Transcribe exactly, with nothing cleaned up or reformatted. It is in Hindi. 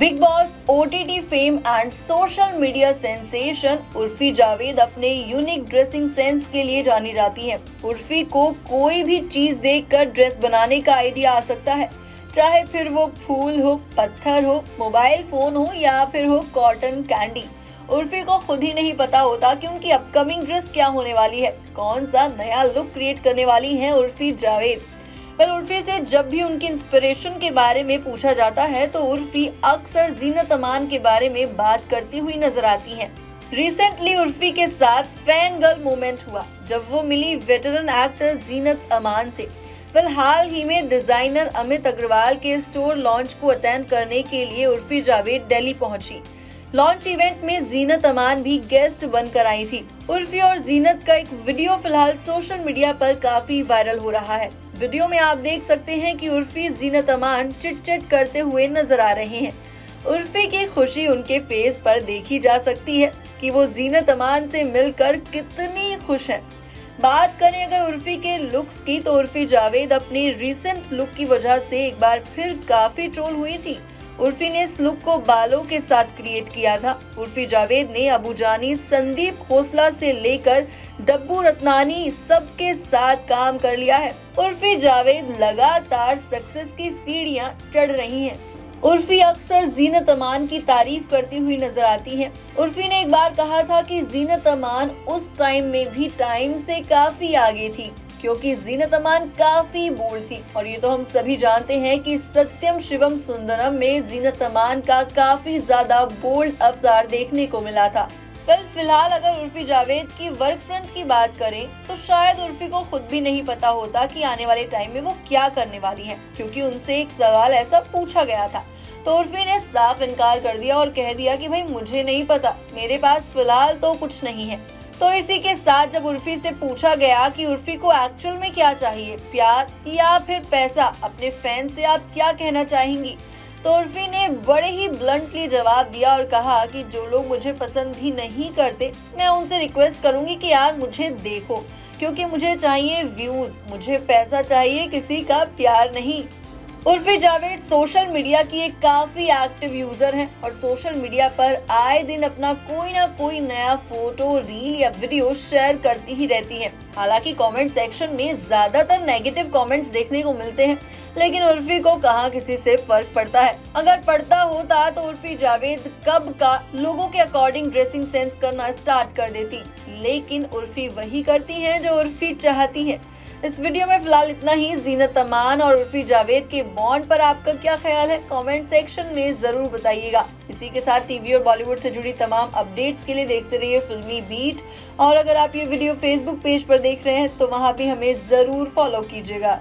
Big Boss OTT fame and social media sensation Urfi Javed अपने यूनिक ड्रेसिंग सेंस के लिए जानी जाती हैं। उर्फी को कोई भी चीज देखकर ड्रेस बनाने का आइडिया आ सकता है, चाहे फिर वो फूल हो, पत्थर हो, मोबाइल फोन हो या फिर हो कॉटन कैंडी। उर्फी को खुद ही नहीं पता होता कि उनकी अपकमिंग ड्रेस क्या होने वाली है, कौन सा नया लुक क्रिएट करने वाली है उर्फी जावेद। पर उर्फी से जब भी उनकी इंस्पिरेशन के बारे में पूछा जाता है तो उर्फी अक्सर जीनत अमान के बारे में बात करती हुई नजर आती हैं। रिसेंटली उर्फी के साथ फैन गर्ल मोमेंट हुआ जब वो मिली वेटरन एक्टर जीनत अमान से। वेल हाल ही में डिजाइनर अमित अग्रवाल के स्टोर लॉन्च को अटेंड करने के लिए उर्फी जावेद दिल्ली पहुंची। लॉन्च इवेंट में जीनत अमान भी गेस्ट बनकर आई थी। उर्फी और जीनत का एक वीडियो फिलहाल सोशल मीडिया पर काफी वायरल हो रहा है। वीडियो में आप देख सकते हैं कि उर्फी जीनत अमान चिट-चिट करते हुए नजर आ रहे हैं। उर्फी की खुशी उनके फेस पर देखी जा सकती है कि वो जीनत अमान से मिलकर कितनी खुश हैं। बात करें अगर उर्फी के लुक्स की तो उर्फी जावेद अपने रिसेंट लुक की वजह से एक बार फिर काफी ट्रोल हुई थी। उर्फी ने इस लुक को बालों के साथ क्रिएट किया था। उर्फी जावेद ने अबू जानी, संदीप खोसला से लेकर डब्बू रत्नानी सबके साथ काम कर लिया है। उर्फी जावेद लगातार सक्सेस की सीढ़ियां चढ़ रही हैं। उर्फी अक्सर जीनत अमान की तारीफ करती हुई नजर आती हैं। उर्फी ने एक बार कहा था कि जीनत अमान उस टाइम में भी टाइम से काफी आगे थी क्योंकि जीनत अमान काफी बोल्ड थी और ये तो हम सभी जानते हैं कि सत्यम शिवम सुंदरम में जीनत अमान का काफी ज्यादा बोल्ड अवतार देखने को मिला था। पर फिलहाल अगर उर्फी जावेद की वर्क फ्रंट की बात करें तो शायद उर्फी को खुद भी नहीं पता होता कि आने वाले टाइम में वो क्या करने वाली है, क्योंकि उनसे एक सवाल ऐसा पूछा गया था तो उर्फी ने साफ इनकार कर दिया और कह दिया कि भाई मुझे नहीं पता, मेरे पास फिलहाल तो कुछ नहीं है। तो इसी के साथ जब उर्फी से पूछा गया कि उर्फी को एक्चुअल में क्या चाहिए, प्यार या फिर पैसा, अपने फैन से आप क्या कहना चाहेंगी, तो उर्फी ने बड़े ही ब्लंटली जवाब दिया और कहा कि जो लोग मुझे पसंद भी नहीं करते मैं उनसे रिक्वेस्ट करूंगी कि यार मुझे देखो, क्योंकि मुझे चाहिए व्यूज, मुझे पैसा चाहिए, किसी का प्यार नहीं। उर्फी जावेद सोशल मीडिया की एक काफी एक्टिव यूजर हैं और सोशल मीडिया पर आए दिन अपना कोई ना कोई नया फोटो, रील या वीडियो शेयर करती ही रहती हैं। हालांकि कमेंट सेक्शन में ज्यादातर नेगेटिव कमेंट्स देखने को मिलते हैं, लेकिन उर्फी को कहां किसी से फर्क पड़ता है। अगर पड़ता होता तो उर्फी जावेद कब का लोगों के अकॉर्डिंग ड्रेसिंग सेंस करना स्टार्ट कर देती, लेकिन उर्फी वही करती है जो उर्फी चाहती है। इस वीडियो में फिलहाल इतना ही। जीनत अमान और उर्फी जावेद के बॉन्ड पर आपका क्या ख्याल है, कमेंट सेक्शन में जरूर बताइएगा। इसी के साथ टीवी और बॉलीवुड से जुड़ी तमाम अपडेट्स के लिए देखते रहिए फिल्मी बीट, और अगर आप ये वीडियो फेसबुक पेज पर देख रहे हैं तो वहाँ भी हमें जरूर फॉलो कीजिएगा।